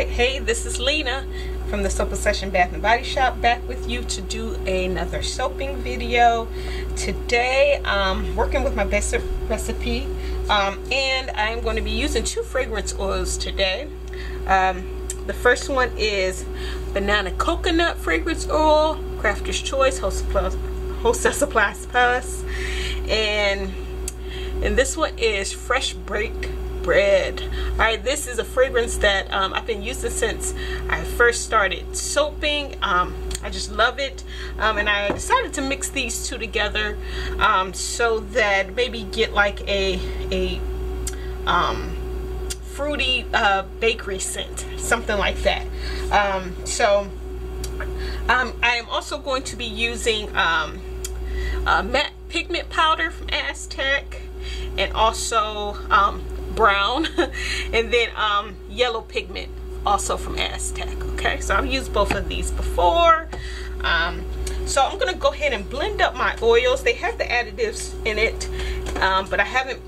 Alright, hey, this is Lena from the Soap Obsession Bath and Body Shop, back with you to do another soaping video. Today I'm working with my basic recipe and I'm going to be using two fragrance oils today. The first one is banana coconut fragrance oil, Crafter's Choice, Wholesale Supplies Plus, and this one is Fresh Baked Bread. Alright, this is a fragrance that I've been using since I first started soaping. I just love it, and I decided to mix these two together so that maybe get like a fruity bakery scent, something like that. I am also going to be using matte pigment powder from Aztec, and also brown, and then yellow pigment also from Aztec. Okay, so I've used both of these before. So I'm gonna go ahead and blend up my oils. They have the additives in it, but I haven't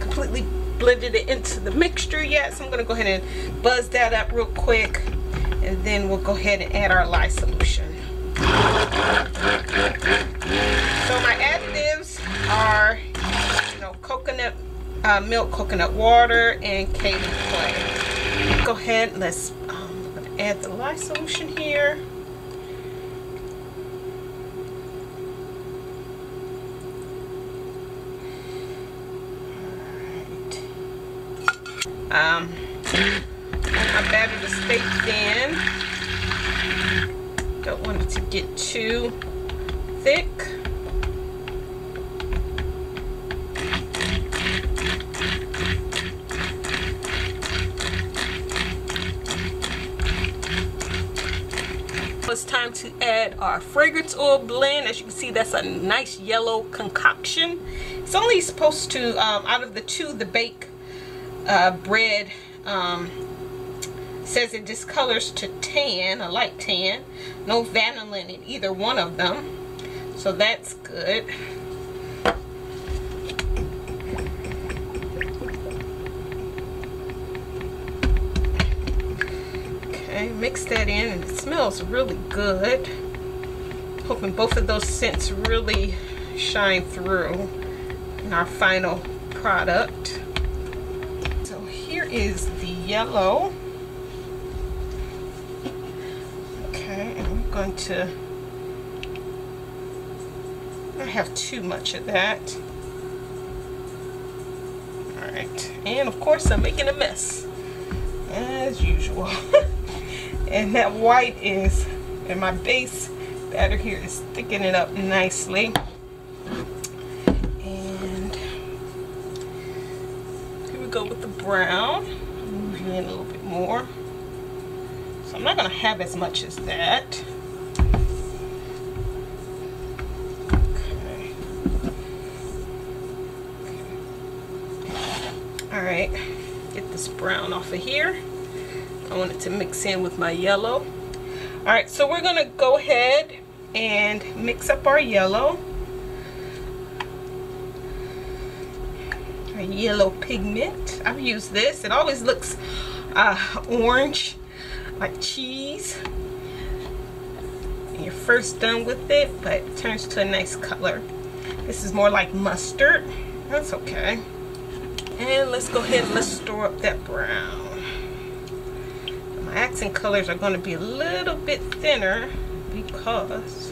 completely blended it into the mixture yet, so I'm gonna go ahead and buzz that up real quick, and then we'll go ahead and add our lye solution. So my additives are, you know, coconut milk, coconut water, and kaolin clay. Go ahead, let's add the lye solution here. All right. I batter to stay thin. Don't want it to get too thick. It's time to add our fragrance oil blend. As you can see, that's a nice yellow concoction. It's only supposed to, out of the two, the baked bread says it discolors to tan, a light tan. No vanillin in either one of them, so that's good. Mix that in, and it smells really good. Hoping both of those scents really shine through in our final product. So here is the yellow. Okay, and I'm going to, I don't have too much of that. Alright, and of course I'm making a mess as usual. And that white is, and my base batter here is thickening it up nicely. And here we go with the brown. Move in a little bit more. So I'm not going to have as much as that. Okay. All right, get this brown off of here. I want it to mix in with my yellow. Alright, so we're going to go ahead and mix up our yellow. Our yellow pigment. I've used this. It always looks orange, like cheese. And you're first done with it, but it turns to a nice color. This is more like mustard. That's okay. And let's go ahead and let's store up that brown. My accent colors are going to be a little bit thinner because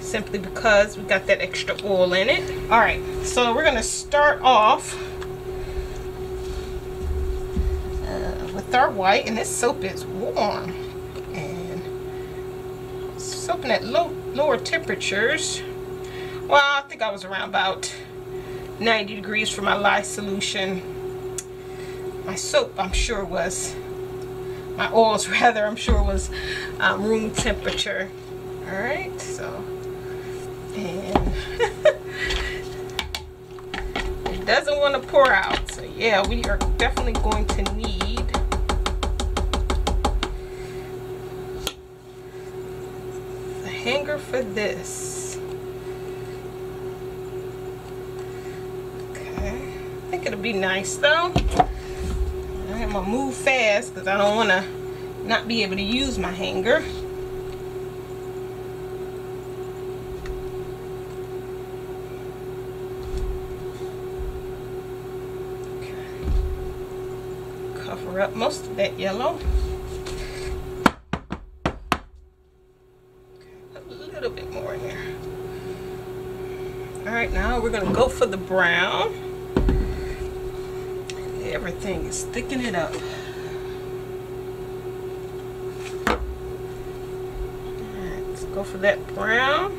simply because we got that extra oil in it. All right, so we're going to start off with our white, and this soap is warm and soaping at lower temperatures. Well, I think I was around about 90 degrees for my lye solution. My soap, I'm sure, was, my oils rather, I'm sure was room temperature. All right, so, and it doesn't want to pour out. So yeah, we are definitely going to need the hanger for this. be nice though. I'm gonna move fast because I don't want to not be able to use my hanger. Okay. Cover up most of that yellow. Now we're gonna go for the brown. Everything is thickening it up. All right, let's go for that brown.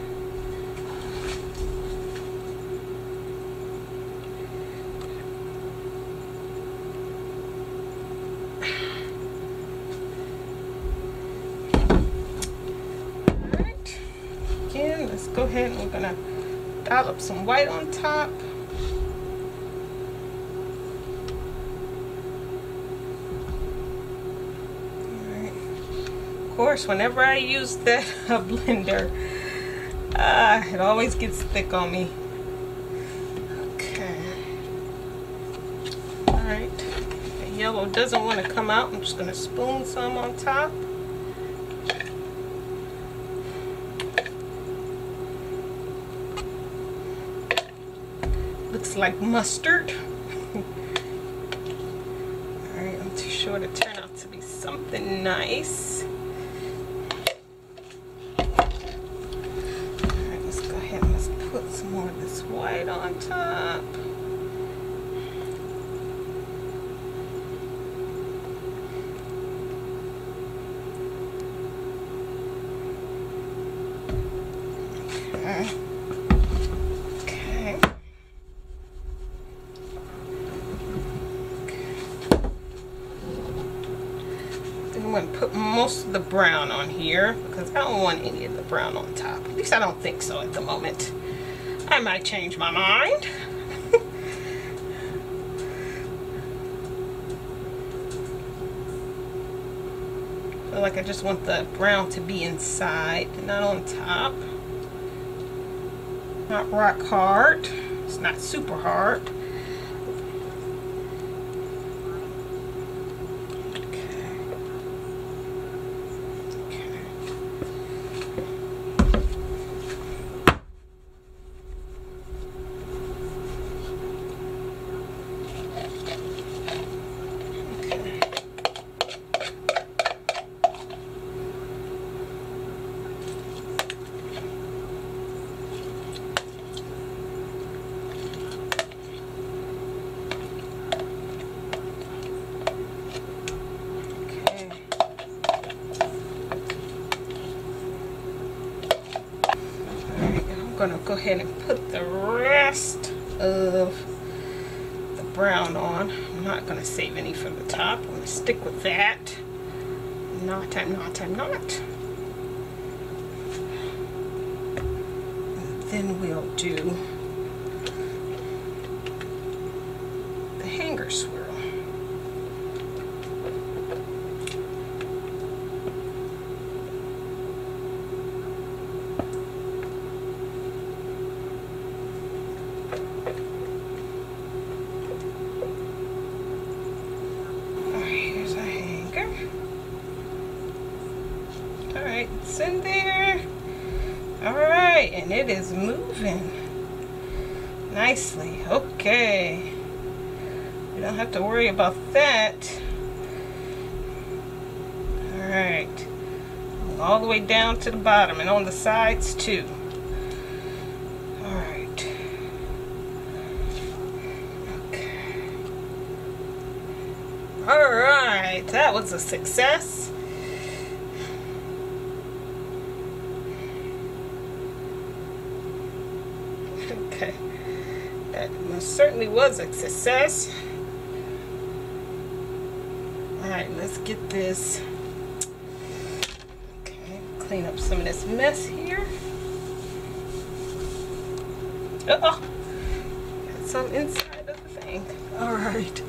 All right. Again, let's go ahead and we're gonna dollop some white on top. Alright. Of course, whenever I use that blender, it always gets thick on me. Okay. Alright. The yellow doesn't want to come out. I'm just going to spoon some on top. Looks like mustard. Alright, I'm too sure to turn out to be something nice. Alright, let's go ahead and let's put some more of this white on top. The brown on here because I don't want any of the brown on top. At least I don't think so at the moment. I might change my mind. I feel like I just want the brown to be inside, not on top. Not rock hard. It's not super hard. Go ahead and put the rest of the brown on. I'm not going to save any for the top. I'm going to stick with that. I'm not. And then we'll do the hanger swirl. It is moving nicely. Okay, you don't have to worry about that. All right, all the way down to the bottom and on the sides too. All right. Okay. All right, that was a success. Certainly was a success. All right, let's get this. Okay, clean up some of this mess here. Uh-oh, got some inside of the thing. All right.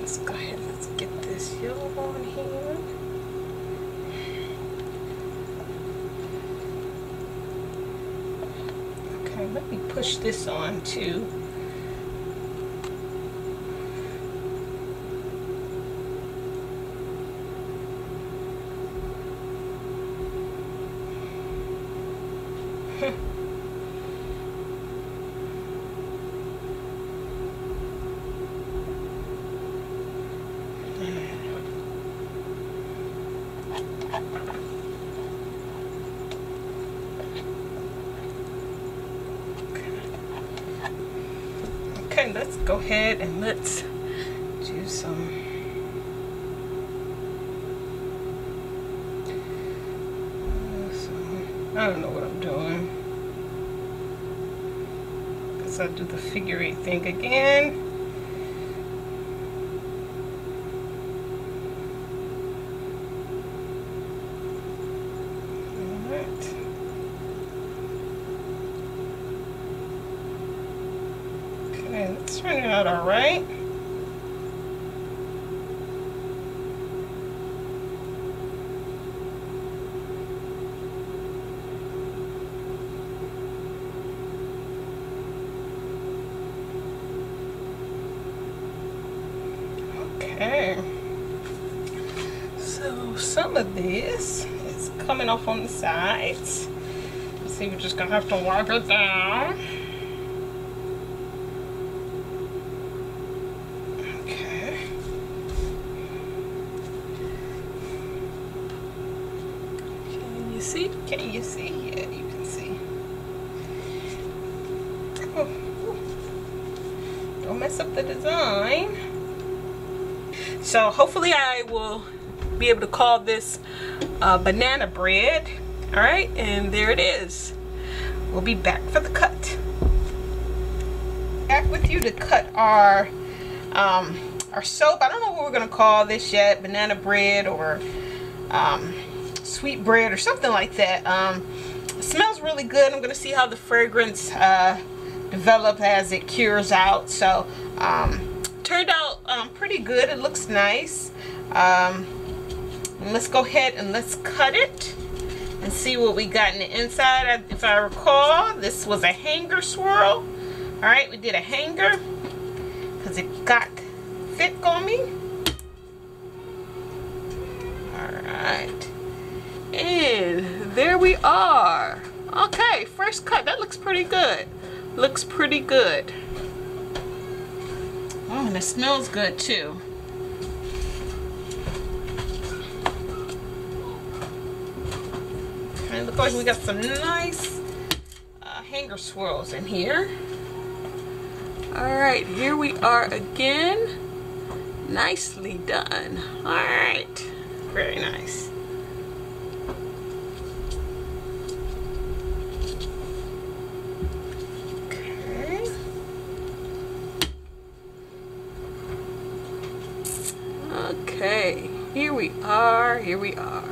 Let's go ahead. Let's get this yellow on here. Let me push this on too. Let's go ahead and let's do some I don't know what I'm doing because I do the figure eight thing again. It's turning out all right. Okay. So some of this is coming off on the sides. Let's see, we're just gonna have to wipe it down. See? Can you see? Yeah, you can see. Oh, oh. Don't mess up the design. So hopefully I will be able to call this banana bread. All right, and there it is. We'll be back for the cut. Back with you to cut our soap. I don't know what we're gonna call this yet. Banana bread or sweet bread or something like that. It smells really good. I'm gonna see how the fragrance develops as it cures out. So turned out pretty good. It looks nice. Let's go ahead and let's cut it and see what we got in the inside. If I recall, this was a hanger swirl. All right, we did a hanger because it got thick on me. All right. And there we are. Okay, first cut. That looks pretty good. Looks pretty good. Oh, and it smells good too. Okay, looks like we got some nice hanger swirls in here. Alright, here we are again. Nicely done. Alright, very nice. Here we are, here we are.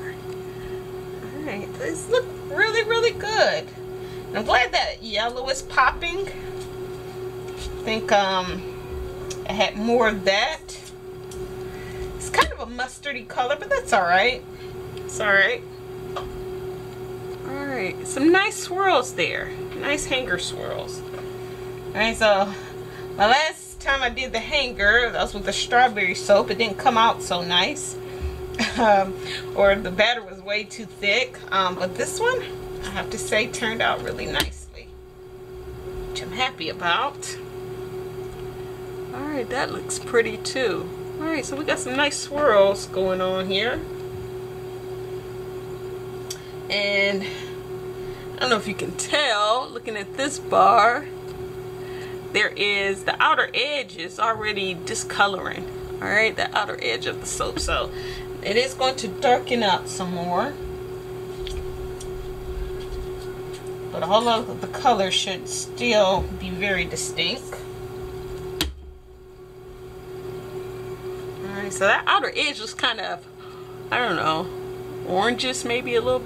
Alright, this looks really, really good. And I'm glad that yellow is popping. I think I had more of that. It's kind of a mustardy color, but that's alright. It's alright. Alright, some nice swirls there. Nice hanger swirls. Alright, so my last time I did the hanger, that was with the strawberry soap. It didn't come out so nice. Or the batter was way too thick, but this one I have to say turned out really nicely, which I'm happy about. Alright, that looks pretty too. Alright, so we got some nice swirls going on here, and I don't know if you can tell looking at this bar, there is the outer edge is already discoloring. Alright, the outer edge of the soap, so it is going to darken up some more, but all of the color should still be very distinct. Alright, so that outer edge was kind of, I don't know, oranges maybe a little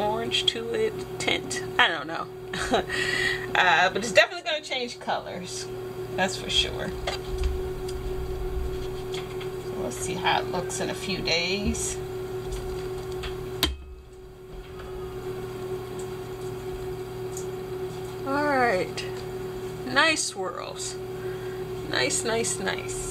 orange to it, tint, I don't know. But it's definitely going to change colors, that's for sure. Let's see how it looks in a few days. All right, Nice swirls. Nice, nice, nice.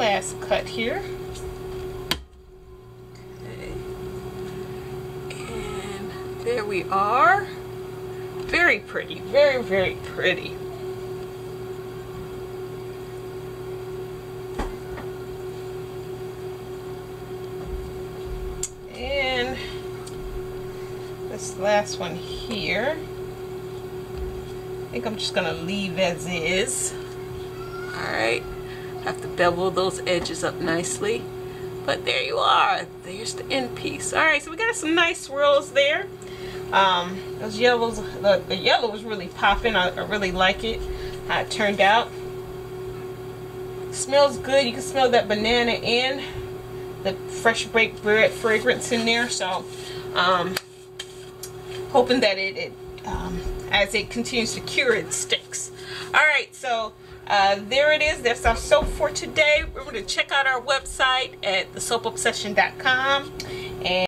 Last cut here. Okay. And there we are. Very pretty, very, very pretty. And this last one here, I think I'm just gonna leave as is. All right. Have to bevel those edges up nicely, but there you are. There's the end piece. All right, so we got some nice swirls there. Those yellows, the yellow was really popping. I really like it how it turned out. Smells good. You can smell that banana and the fresh baked bread fragrance in there. So hoping that it as it continues to cure, it sticks. All right, so there it is. That's our soap for today. Remember to check out our website at thesoapobsession.com.